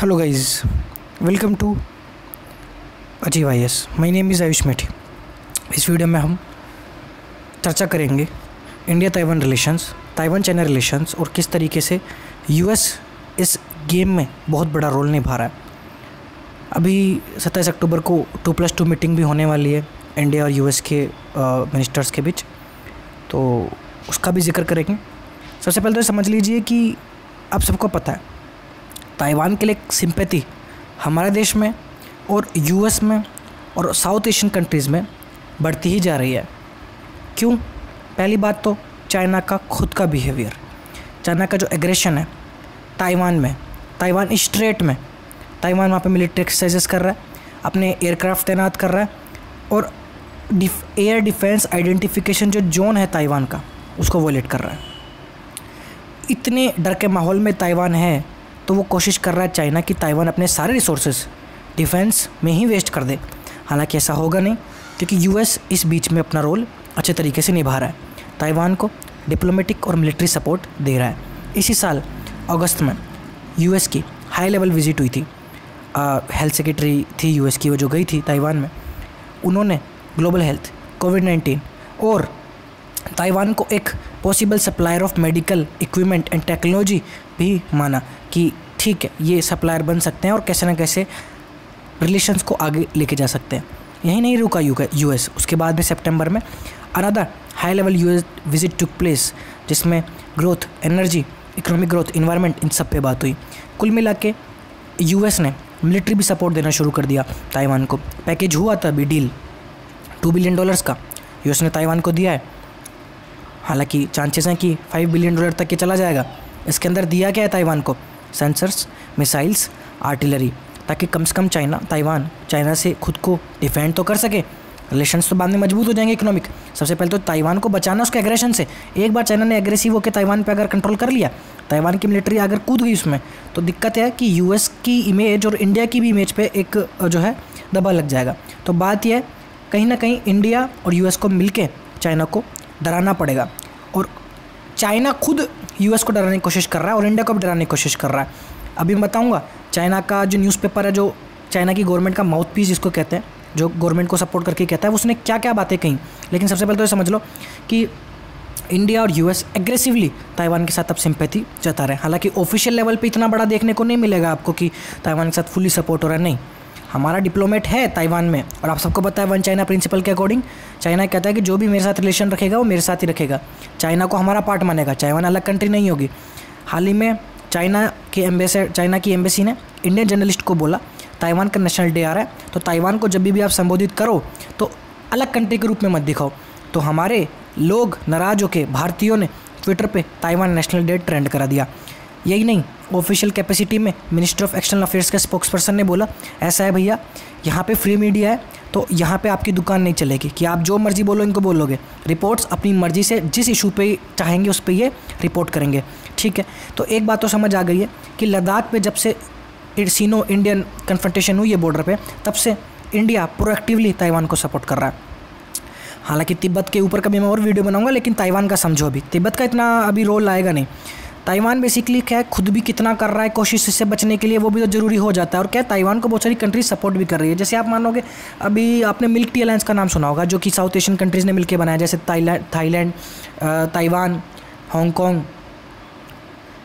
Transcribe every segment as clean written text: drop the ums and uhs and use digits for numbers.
Hello guys, welcome to Achieve IAS. My name is Ayush मठी. इस video में हम चर्चा करेंगे India Taiwan relations, Taiwan China relations और किस तरीके से यूएस इस गेम में बहुत बड़ा रोल निभा रहा है. अभी 27 अक्टूबर को 2+2 मीटिंग भी होने वाली है इंडिया और यूएस के मिनिस्टर्स के बीच, तो उसका भी जिक्र करेंगे. सबसे पहले तो समझ लीजिए कि आप सबको पता है ताइवान के लिए सिंपैथी हमारे देश में और यूएस में और साउथ एशियन कंट्रीज़ में बढ़ती ही जा रही है. क्यों? पहली बात तो चाइना का खुद का बिहेवियर, चाइना का जो एग्रेशन है ताइवान में, ताइवान स्ट्रेट में, ताइवान वहाँ पे मिलिट्री एक्सरसाइजेस कर रहा है, अपने एयरक्राफ्ट तैनात कर रहा है और एयर डिफेंस आइडेंटिफिकेशन जो जोन है ताइवान का, उसको वॉयलेट कर रहा है. इतने डर के माहौल में ताइवान है तो वो कोशिश कर रहा है चाइना कि ताइवान अपने सारे रिसोर्सेज डिफेंस में ही वेस्ट कर दे. हालांकि ऐसा होगा नहीं क्योंकि यूएस इस बीच में अपना रोल अच्छे तरीके से निभा रहा है, ताइवान को डिप्लोमेटिक और मिलिट्री सपोर्ट दे रहा है. इसी साल अगस्त में यूएस की हाई लेवल विजिट हुई थी, हेल्थ सेक्रेटरी थी यूएस की, वो जो गई थी ताइवान में. उन्होंने ग्लोबल हेल्थ, कोविड-19 और ताइवान को एक possible supplier of medical equipment and technology भी माना कि ठीक है ये सप्लायर बन सकते हैं और कैसे ना कैसे रिलेशंस को आगे लेके जा सकते हैं. यही नहीं रुका यूएस, उसके बाद में सितंबर में another high level US visit took place जिसमें growth, energy, economic growth, environment, इन सब पे बात हुई. कुल मिला के यूएस ने मिलिट्री भी सपोर्ट देना शुरू कर दिया ताइवान को. पैकेज हुआ था अभी डील $2 बिलियन का यूएस ने ताइवान को दिया है. हालांकि चांसेस हैं कि $5 बिलियन तक के चला जाएगा. इसके अंदर दिया गया है ताइवान को सेंसर्स, मिसाइल्स, आर्टिलरी, ताकि कम से कम ताइवान चाइना से खुद को डिफेंड तो कर सके. रिलेशंस तो बाद में मजबूत हो जाएंगे इकोनॉमिक. सबसे पहले तो ताइवान को बचाना उसके एग्रेशन से. एक बार चाइना ने एग्रेसिव होकर ताइवान पर अगर कंट्रोल कर लिया, ताइवान की मिलिट्री अगर कूद गई उसमें, तो दिक्कत है कि यूएस की इमेज और इंडिया की भी इमेज पर एक जो है दबा लग जाएगा. तो बात यह कहीं ना कहीं इंडिया और यूएस को मिलकर चाइना को डराना पड़ेगा. और चाइना खुद यूएस को डराने की कोशिश कर रहा है और इंडिया को भी डराने की कोशिश कर रहा है. अभी मैं बताऊँगा चाइना का जो न्यूज़पेपर है, जो चाइना की गवर्नमेंट का माउथ पीस जिसको कहते हैं, जो गवर्नमेंट को सपोर्ट करके कहता है, उसने क्या क्या बातें कहीं. लेकिन सबसे पहले तो ये समझ लो कि इंडिया और यूएस एग्रेसिवली ताइवान के साथ अब सिंपैथी जता रहे हैं. हालांकि ऑफिशियल लेवल पर इतना बड़ा देखने को नहीं मिलेगा आपको कि ताइवान के साथ फुली सपोर्ट हो रहा है. नहीं, हमारा डिप्लोमेट है ताइवान में और आप सबको पता है वन चाइना प्रिंसिपल के अकॉर्डिंग चाइना कहता है कि जो भी मेरे साथ रिलेशन रखेगा वो मेरे साथ ही रखेगा, चाइना को हमारा पार्ट मानेगा, ताइवान अलग कंट्री नहीं होगी. हाल ही में चाइना की एम्बेसी ने इंडियन जर्नलिस्ट को बोला ताइवान का नेशनल डे आ रहा है तो ताइवान को जब भी आप संबोधित करो तो अलग कंट्री के रूप में मत दिखाओ. तो हमारे लोग नाराज़ होकर भारतीयों ने ट्विटर पर ताइवान नेशनल डे ट्रेंड करा दिया. यही नहीं, ऑफिशियल कैपेसिटी में मिनिस्टर ऑफ एक्सटर्नल अफेयर्स के स्पोक्सपर्सन ने बोला ऐसा है भैया, यहाँ पे फ्री मीडिया है तो यहाँ पे आपकी दुकान नहीं चलेगी कि आप जो मर्जी बोलो इनको बोलोगे. रिपोर्ट्स अपनी मर्जी से जिस इशू पे चाहेंगे उस पे ये रिपोर्ट करेंगे. ठीक है, तो एक बात तो समझ आ गई है कि लद्दाख में जब से सीनो इंडियन कन्फ्रंटेशन हुई है बॉर्डर पर, तब से इंडिया प्रोएक्टिवली ताइवान को सपोर्ट कर रहा है. हालाँकि तिब्बत के ऊपर कभी मैं और वीडियो बनाऊँगा, लेकिन ताइवान का समझो अभी, तिब्बत का इतना अभी रोल आएगा नहीं. ताइवान बेसिकली क्या है, खुद भी कितना कर रहा है कोशिश इससे बचने के लिए, वो भी तो ज़रूरी हो जाता है. और क्या ताइवान को बहुत सारी कंट्रीज सपोर्ट भी कर रही है. जैसे आप मानोगे अभी आपने मिल्क टी अलायंस का नाम सुना होगा जो कि साउथ एशियन कंट्रीज़ ने मिलकर बनाया, जैसे थाईलैंड, ताइवान, हांगकॉन्ग,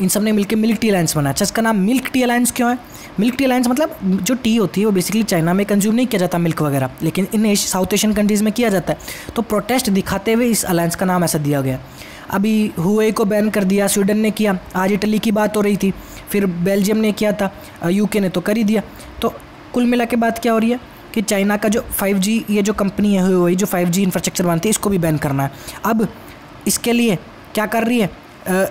इन सब ने मिलकर मिल्क टी अलायंस बनाया. अच्छा, इसका नाम मिल्क टी अलायंस क्यों है? मिल्क टी अलायंस मतलब जो टी होती है वो बेसिकली चाइना में कंज्यूम नहीं किया जाता मिल्क वगैरह, लेकिन इन साउथ एशियन कंट्रीज़ में किया जाता है. तो प्रोटेस्ट दिखाते हुए इस अलायंस का नाम ऐसा दिया गया. अभी हुए को बैन कर दिया, स्वीडन ने किया, आज इटली की बात हो रही थी, फिर बेल्जियम ने किया था, यूके ने तो कर ही दिया. तो कुल मिला के बात क्या हो रही है कि चाइना का जो 5G, ये जो कंपनी है हुए जो 5G इंफ्रास्ट्रक्चर बनाती है, इसको भी बैन करना है. अब इसके लिए क्या कर रही है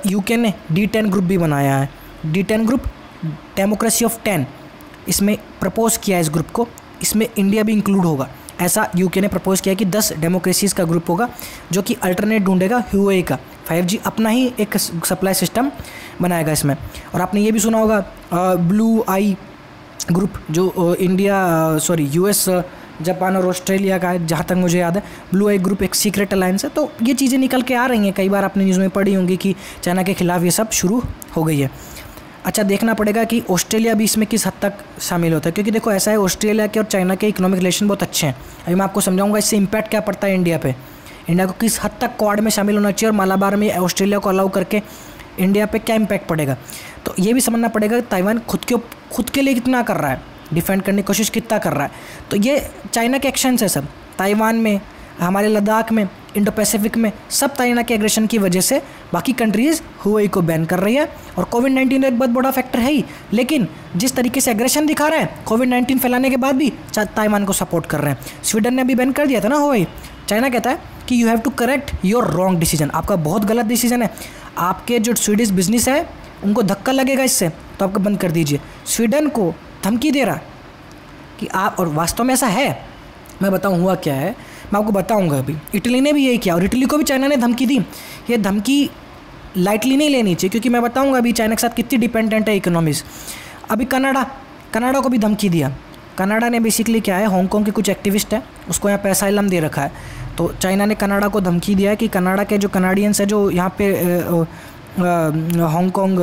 यूके ने, D10 ग्रुप भी बनाया है. D10 ग्रुप, डेमोक्रेसी ऑफ 10, इसमें प्रपोज किया है इस ग्रुप को, इसमें इंडिया भी इंक्लूड होगा. ऐसा यूके ने प्रपोज किया कि 10 डेमोक्रेसीज़ का ग्रुप होगा जो कि अल्टरनेट ढूंढेगा हुए का 5G, अपना ही एक सप्लाई सिस्टम बनाएगा इसमें. और आपने ये भी सुना होगा ब्लू आई ग्रुप जो यूएस, जापान और ऑस्ट्रेलिया का है, जहाँ तक मुझे याद है. ब्लू आई ग्रुप एक सीक्रेट अलायंस है. तो ये चीज़ें निकल के आ रही हैं, कई बार आपने न्यूज़ में पढ़ी होंगी कि चाइना के खिलाफ ये सब शुरू हो गई है. अच्छा देखना पड़ेगा कि ऑस्ट्रेलिया भी इसमें किस हद तक शामिल होता है, क्योंकि देखो ऐसा है ऑस्ट्रेलिया के और चाइना के इकोनॉमिक रिलेशन बहुत अच्छे हैं। अभी मैं आपको समझाऊंगा इससे इम्पैक्ट क्या पड़ता है इंडिया पे, इंडिया को किस हद तक क्वाड में शामिल होना चाहिए और मालाबार में ऑस्ट्रेलिया को अलाउ करके इंडिया पे क्या इम्पैक्ट पड़ेगा। तो ये भी समझना पड़ेगा कि ताइवान खुद के लिए कितना कर रहा है, डिफेंड करने की कोशिश कितना कर रहा है। तो ये चाइना के एक्शंस है सब, ताइवान में, हमारे लद्दाख में, इंडो पैसिफिक में, सब चाइना के एग्रेशन की वजह से बाकी कंट्रीज़ हुए को बैन कर रही है। और कोविड-19 एक बहुत बड़ा फैक्टर है ही, लेकिन जिस तरीके से एग्रेशन दिखा रहा है कोविड-19 फैलाने के बाद भी ताइवान को सपोर्ट कर रहे हैं। स्वीडन ने भी बैन कर दिया था ना हुए। चाइना कहता है कि you have to correct your wrong decision, आपका बहुत गलत डिसीजन है, आपके जो स्वीडिश बिजनेस है उनको धक्का लगेगा इससे, तो आपको बंद कर दीजिए। स्वीडन को धमकी दे रहा कि आप, और वास्तव में ऐसा है, मैं बताऊँ हुआ क्या है, मैं आपको बताऊंगा अभी। इटली ने भी यही किया और इटली को भी चाइना ने धमकी दी। ये धमकी लाइटली नहीं लेनी चाहिए, क्योंकि मैं बताऊंगा अभी चाइना के साथ कितनी डिपेंडेंट है इकोनॉमीज़। अभी कनाडा को भी धमकी दिया। कनाडा ने बेसिकली क्या है, हांगकॉन्ग के कुछ एक्टिविस्ट हैं उसको यहाँ पैसा इलम दे रखा है, तो चाइना ने कनाडा को धमकी दिया है कि कनाडा के जो कनाडियंस हैं जो यहाँ पे हांगकॉन्ग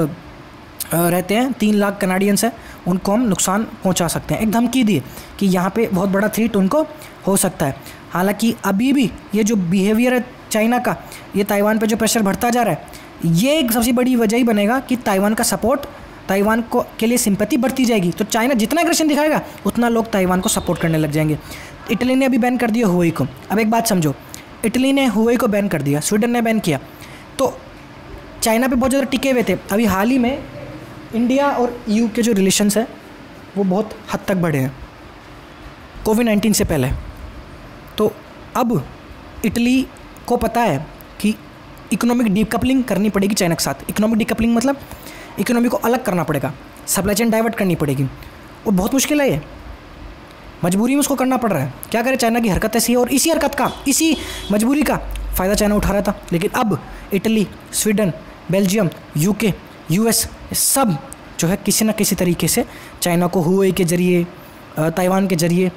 रहते हैं, 3 लाख कनाडियंस हैं, उनको हम नुकसान पहुँचा सकते हैं। एक धमकी दी कि यहाँ पे बहुत बड़ा थ्रेट उनको हो सकता है। हालांकि अभी भी ये जो बिहेवियर है चाइना का, ये ताइवान पे जो प्रेशर बढ़ता जा रहा है, ये एक सबसे बड़ी वजह ही बनेगा कि ताइवान का सपोर्ट, ताइवान को के लिए सिंपैथी बढ़ती जाएगी। तो चाइना जितना एग्रेशन दिखाएगा उतना लोग ताइवान को सपोर्ट करने लग जाएंगे। इटली ने अभी बैन कर दिया हुए को। अब एक बात समझो, इटली ने हुए को बैन कर दिया, स्वीडन ने बैन किया, तो चाइना पर बहुत ज़्यादा टिके हुए थे। अभी हाल ही में इंडिया और EU के जो रिलेशंस हैं वो बहुत हद तक बढ़े हैं कोविड-19 से पहले। तो अब इटली को पता है कि इकोनॉमिक डीकपलिंग करनी पड़ेगी चाइना के साथ। इकोनॉमिक डीकपलिंग मतलब इकोनॉमी को अलग करना पड़ेगा, सप्लाई चेन डाइवर्ट करनी पड़ेगी, और बहुत मुश्किल है ये, मजबूरी में उसको करना पड़ रहा है। क्या करें, चाइना की हरकत ऐसी है और इसी हरकत का, इसी मजबूरी का फ़ायदा चाइना उठा रहा था। लेकिन अब Italy, Sweden, Belgium, UK, US सब जो है किसी न किसी तरीके से चाइना को हुए के ज़रिए, ताइवान के ज़रिए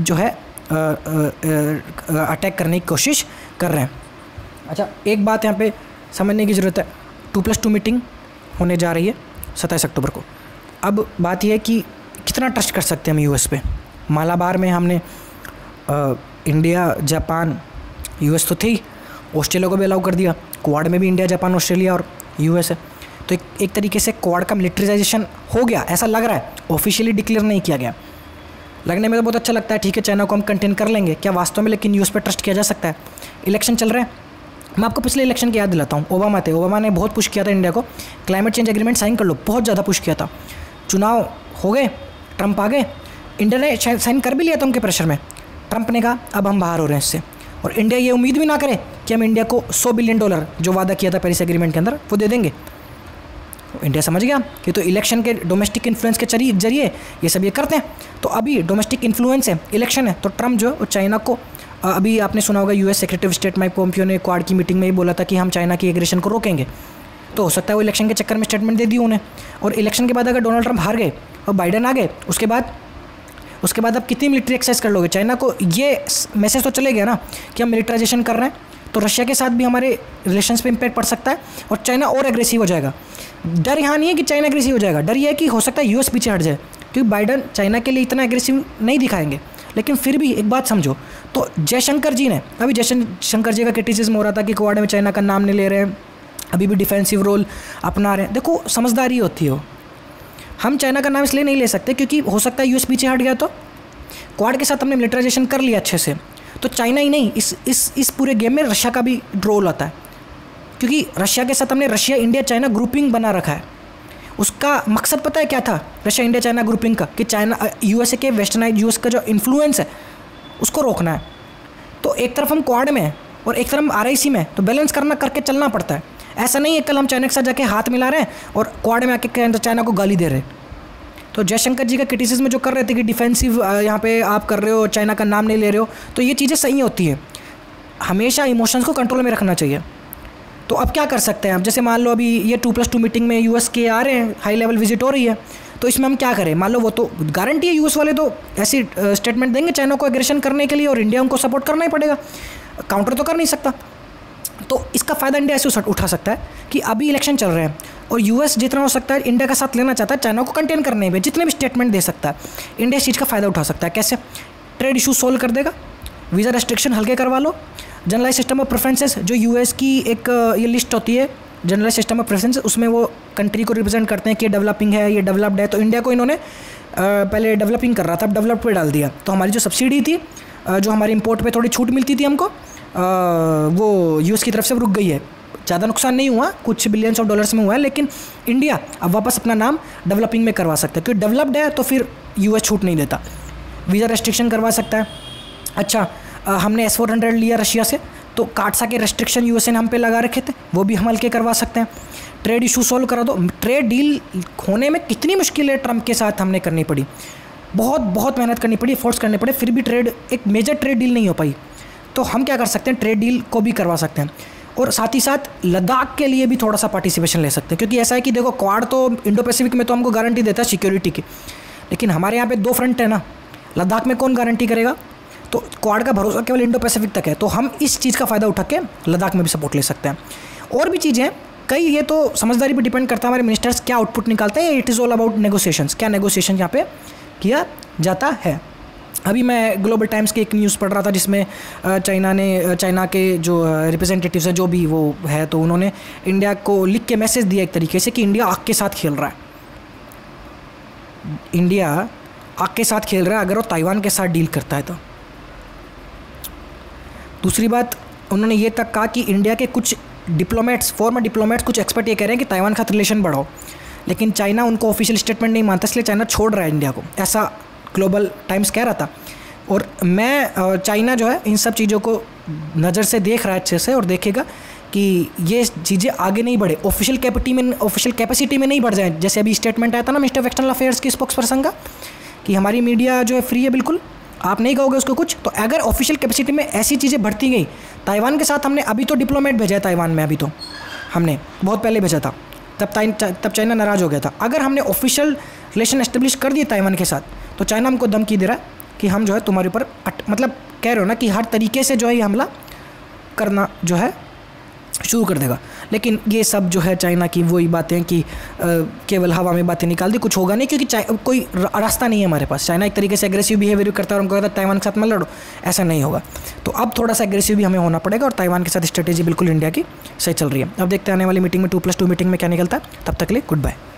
जो है अटैक करने की कोशिश कर रहे हैं। अच्छा एक बात यहाँ पे समझने की ज़रूरत है, 2+2 मीटिंग होने जा रही है 27 अक्टूबर को। अब बात यह है कि कितना ट्रस्ट कर सकते हैं हम US पे। मालाबार में हमने इंडिया, जापान, US तो थे ही, ऑस्ट्रेलिया को भी अलाउ कर दिया। क्वाड में भी इंडिया, जापान, ऑस्ट्रेलिया और US है, तो एक तरीके से क्वाड का मिलिट्राइजेशन हो गया ऐसा लग रहा है। ऑफिशियली डिक्लेयर नहीं किया गया, लगने में तो बहुत अच्छा लगता है, ठीक है चाइना को हम कंटेन कर लेंगे क्या वास्तव में, लेकिन US पे ट्रस्ट किया जा सकता है। इलेक्शन चल रहे हैं, मैं आपको पिछले इलेक्शन की याद दिलाता हूँ। ओबामा थे, ओबामा ने बहुत पुश किया था इंडिया को, क्लाइमेट चेंज एग्रीमेंट साइन कर लो, बहुत ज़्यादा पुश किया था। चुनाव हो गए, ट्रंप आ गए, इंडिया ने साइन कर भी लिया था उनके प्रेशर में। ट्रंप ने कहा अब हम बाहर हो रहे हैं इससे, और इंडिया ये उम्मीद भी ना करे कि हम इंडिया को $100 बिलियन जो वादा किया था पेरिस एग्रीमेंट के अंदर वो दे देंगे। इंडिया समझ गया कि तो इलेक्शन के डोमेस्टिक इन्फ्लुएंस के जरिए ये सब ये करते हैं। तो अभी डोमेस्टिक इन्फ्लुएंस है, इलेक्शन है, तो ट्रम्प जो है वो चाइना को, अभी आपने सुना होगा US secretary of state Mike Pompeo ने क्वाड की मीटिंग में ही बोला था कि हम चाइना की एग्रेशन को रोकेंगे, तो हो सकता है वो इलेक्शन के चक्कर में स्टेटमेंट दे दी उन्हें। और इलेक्शन के बाद अगर डोनाल्ड ट्रंप हार गए और बाइडन आ गए, उसके बाद आप कितनी मिलिट्री एक्सरसाइज कर लोगे। चाइना को ये मैसेज तो चले गया ना कि हम मिलिट्राइजेशन कर रहे हैं, तो रशिया के साथ भी हमारे रिलेशंस पे इम्पैक्ट पड़ सकता है और चाइना और एग्रेसिव हो जाएगा। डर यहाँ नहीं है कि चाइना एग्रेसिव हो जाएगा, डर यह है कि हो सकता है US पीछे हट जाए, क्योंकि बाइडन चाइना के लिए इतना एग्रेसिव नहीं दिखाएंगे। लेकिन फिर भी एक बात समझो, तो जयशंकर जी ने, अभी जयशंकर जी का क्रिटिसिज्म हो रहा था कि क्वाड में चाइना का नाम नहीं ले रहे हैं, अभी भी डिफेंसिव रोल अपना रहे हैं। देखो समझदारी होती हो, हम चाइना का नाम इसलिए नहीं ले सकते क्योंकि हो सकता है US पीछे हट गया, तो क्वाड के साथ हमने मिलिट्राइजेशन कर लिया अच्छे से, तो चाइना ही नहीं, इस पूरे गेम में रशिया का भी रोल आता है, क्योंकि रशिया के साथ हमने रशिया इंडिया चाइना ग्रुपिंग बना रखा है। उसका मकसद पता है क्या था रशिया इंडिया चाइना ग्रुपिंग का, कि चाइना USA के वेस्टर्नाइज US का जो इन्फ्लुएंस है उसको रोकना है। तो एक तरफ हम क्वाड में और एक तरफ हम RIC में, तो बैलेंस करना करके चलना पड़ता है। ऐसा नहीं है कल हम चाइना के साथ जाके हाथ मिला रहे हैं और क्वाड में आके चाइना को गाली दे रहे हैं। तो जयशंकर जी का क्रिटिसिज्म जो कर रहे थे कि डिफेंसिव यहाँ पे आप कर रहे हो, चाइना का नाम नहीं ले रहे हो, तो ये चीज़ें सही होती हैं, हमेशा इमोशंस को कंट्रोल में रखना चाहिए। तो अब क्या कर सकते हैं हम, जैसे मान लो अभी ये 2+2 मीटिंग में US के आ रहे हैं, हाई लेवल विजिट हो रही है, तो इसमें हम क्या करें। मान लो वो तो गारंटी है US वाले तो ऐसी स्टेटमेंट देंगे चाइना को एग्रेशन करने के लिए, और इंडिया उनको सपोर्ट करना ही पड़ेगा, काउंटर तो कर नहीं सकता। तो इसका फ़ायदा इंडिया ऐसे उठा सकता है कि अभी इलेक्शन चल रहे हैं, और यूएस जितना हो सकता है इंडिया का साथ लेना चाहता है, चाइना को कंटेन करने में जितने भी स्टेटमेंट दे सकता है, इंडिया इस चीज़ का फ़ायदा उठा सकता है। कैसे? ट्रेड इशू सोल्व कर देगा, वीज़ा रेस्ट्रिक्शन हल्के करवा लो, जनरलाइज सिस्टम ऑफ प्रेफरेंसेस जो यूएस की एक ये लिस्ट होती है जनरलाइज सिस्टम ऑफ प्रेफरेंसेस, उसमें वो कंट्री को रिप्रेजेंट करते हैं कि ये डेवलपिंग है, ये डेवलप्ड है। तो इंडिया को इन्होंने पहले डेवलपिंग कर रहा था, अब डेवलप्ड पे डाल दिया। तो हमारी जो सब्सिडी थी, जो हमारे इंपोर्ट पे थोड़ी छूट मिलती थी हमको, वो यूएस की तरफ से रुक गई है। ज़्यादा नुकसान नहीं हुआ, कुछ बिलियंस ऑफ डॉलर्स में हुआ है, लेकिन इंडिया अब वापस अपना नाम डेवलपिंग में करवा सकता है क्योंकि डेवलप्ड है। तो फिर यूएस छूट नहीं देता, वीज़ा रेस्ट्रिक्शन करवा सकता है। अच्छा, हमने S-400 लिया रशिया से, तो काटसा के रेस्ट्रिक्शन यूएसए ने हम पे लगा रखे थे, वो भी हम हल्के करवा सकते हैं। ट्रेड इशू सॉल्व करा दो। ट्रेड डील होने में कितनी मुश्किल है ट्रंप के साथ हमने करनी पड़ी, बहुत मेहनत करनी पड़ी, फोर्स करने पड़े, फिर भी ट्रेड एक मेजर ट्रेड डील नहीं हो पाई। तो हम क्या कर सकते हैं, ट्रेड डील को भी करवा सकते हैं। और साथ ही साथ लद्दाख के लिए भी थोड़ा सा पार्टिसिपेशन ले सकते हैं, क्योंकि ऐसा है कि देखो क्वाड तो इंडो पैसिफिक में तो हमको गारंटी देता है सिक्योरिटी की, लेकिन हमारे यहाँ पे दो फ्रंट है ना, लद्दाख में कौन गारंटी करेगा? तो क्वाड का भरोसा केवल इंडो पैसिफिक तक है। तो हम इस चीज़ का फ़ायदा उठा के लद्दाख में भी सपोर्ट ले सकते हैं। और भी चीज़ें कई, ये तो समझदारी पर डिपेंड करता है हमारे मिनिस्टर्स क्या आउटपुट निकालते हैं। It is all about negotiations, क्या नेगोशिएशन यहाँ पे किया जाता है। अभी मैं ग्लोबल टाइम्स की एक न्यूज़ पढ़ रहा था जिसमें चाइना के जो रिप्रेजेंटेटिव्स हैं, जो भी वो है, तो उन्होंने इंडिया को लिख के मैसेज दिया एक तरीके से कि इंडिया आग के साथ खेल रहा है, इंडिया आग के साथ खेल रहा है अगर वो ताइवान के साथ डील करता है। तो दूसरी बात उन्होंने ये तक कहा कि इंडिया के कुछ डिप्लोमेट्स, फॉर्मर डिप्लोमेट्स, कुछ एक्सपर्ट ये कह रहे हैं कि ताइवान के साथ रिलेशन बढ़ाओ, लेकिन चाइना उनको ऑफिशियल स्टेटमेंट नहीं मानता, इसलिए चाइना छोड़ रहा है इंडिया को, ऐसा ग्लोबल टाइम्स कह रहा था। और मैं चाइना जो है इन सब चीज़ों को नज़र से देख रहा है अच्छे से, और देखेगा कि ये चीज़ें आगे नहीं बढ़े, ऑफिशियल कैपेसिटी में नहीं बढ़ जाए। जैसे अभी स्टेटमेंट आया था ना मिनिस्टर ऑफ एक्सटर्नल अफेयर्स के स्पोक्स पर्सन का कि हमारी मीडिया जो है फ्री है, बिल्कुल आप नहीं कहोगे उसको कुछ। तो अगर ऑफिशियल कैपेसिटी में ऐसी चीज़ें बढ़ती गई, ताइवान के साथ हमने अभी तो डिप्लोमेट भेजा है ताइवान में, अभी तो हमने बहुत पहले भेजा था, तब चाइना नाराज़ हो गया था। अगर हमने ऑफिशियल रिलेशन एस्टेब्लिश कर दिए ताइवान के साथ, तो चाइना हमको धमकी दे रहा है कि हम जो है तुम्हारे ऊपर मतलब कह रहे हो ना कि हर तरीके से जो है ये हमला करना जो है शुरू कर देगा। लेकिन ये सब जो है चाइना की वही बातें कि केवल हवा में बातें निकाल दी, कुछ होगा नहीं, क्योंकि कोई रास्ता नहीं है हमारे पास। चाइना एक तरीके से एग्रेसिव बिहेवियर करता है और हमको कहता है ताइवान के साथ मत लड़ो, ऐसा नहीं होगा। तो अब थोड़ा सा एग्रेसिव भी हमें होना पड़ेगा, और ताइवान के साथ स्ट्रेटेजी बिल्कुल इंडिया की सही चल रही है। अब देखते हैं आने वाली मीटिंग में 2+2 मीटिंग में क्या निकलता है। तब तक के लिए गुड बाय।